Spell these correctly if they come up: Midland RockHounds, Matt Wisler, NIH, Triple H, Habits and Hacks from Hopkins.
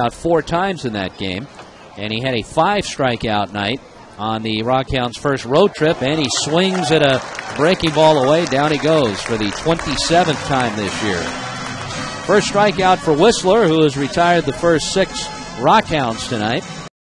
out 4 times in that game, and he had a 5-strikeout night on the RockHounds' first road trip, and he swings at a breaking ball away. Down he goes for the 27th time this year. First strikeout for Wisler, who has retired the first 6 RockHounds tonight.